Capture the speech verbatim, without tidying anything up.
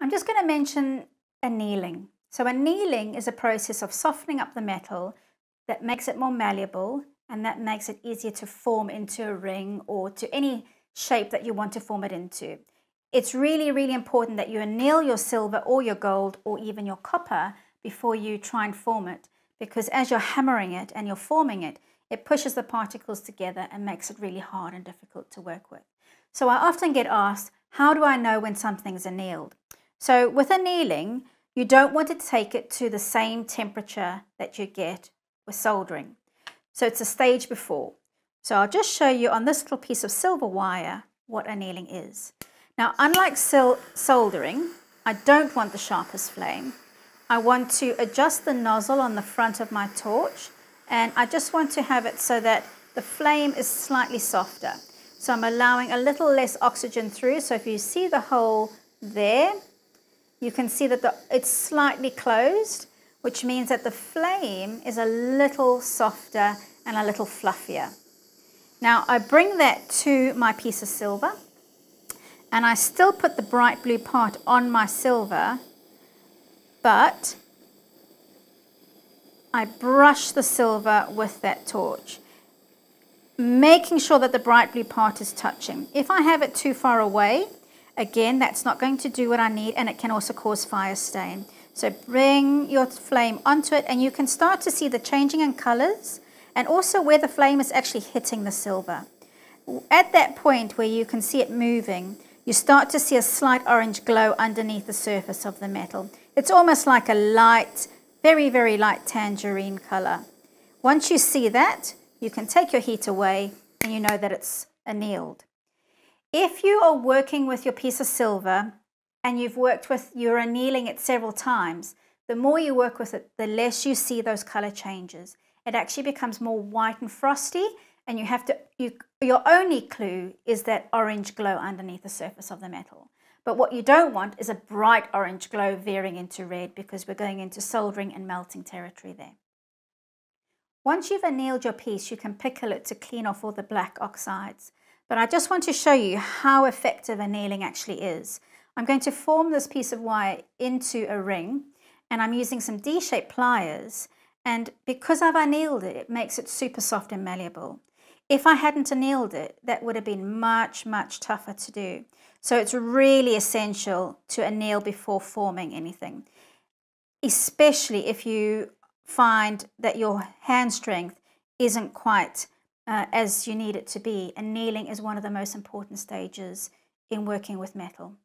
I'm just going to mention annealing. So annealing is a process of softening up the metal that makes it more malleable, and that makes it easier to form into a ring or to any shape that you want to form it into. It's really, really important that you anneal your silver or your gold or even your copper before you try and form it, because as you're hammering it and you're forming it, it pushes the particles together and makes it really hard and difficult to work with. So I often get asked, how do I know when something's annealed? So with annealing, you don't want to take it to the same temperature that you get with soldering. So it's a stage before. So I'll just show you on this little piece of silver wire what annealing is. Now, unlike sil soldering, I don't want the sharpest flame. I want to adjust the nozzle on the front of my torch, and I just want to have it so that the flame is slightly softer. So I'm allowing a little less oxygen through. So if you see the hole there, you can see that the, it's slightly closed, which means that the flame is a little softer and a little fluffier. Now I bring that to my piece of silver, and I still put the bright blue part on my silver, but I brush the silver with that torch, making sure that the bright blue part is touching. If I have it too far away, again, that's not going to do what I need, and it can also cause fire stain. So bring your flame onto it, and you can start to see the changing in colors and also where the flame is actually hitting the silver. At that point where you can see it moving, you start to see a slight orange glow underneath the surface of the metal. It's almost like a light, very, very light tangerine color. Once you see that, you can take your heat away and you know that it's annealed. If you are working with your piece of silver and you've worked with, you're annealing it several times, the more you work with it, the less you see those color changes. It actually becomes more white and frosty, and you have to, you, your only clue is that orange glow underneath the surface of the metal. But what you don't want is a bright orange glow veering into red, because we're going into soldering and melting territory there. Once you've annealed your piece, you can pickle it to clean off all the black oxides. But I just want to show you how effective annealing actually is. I'm going to form this piece of wire into a ring, and I'm using some D-shaped pliers, and because I've annealed it, it makes it super soft and malleable. If I hadn't annealed it, that would have been much, much tougher to do. So it's really essential to anneal before forming anything, especially if you find that your hand strength isn't quite Uh, as you need it to be. Annealing is one of the most important stages in working with metal.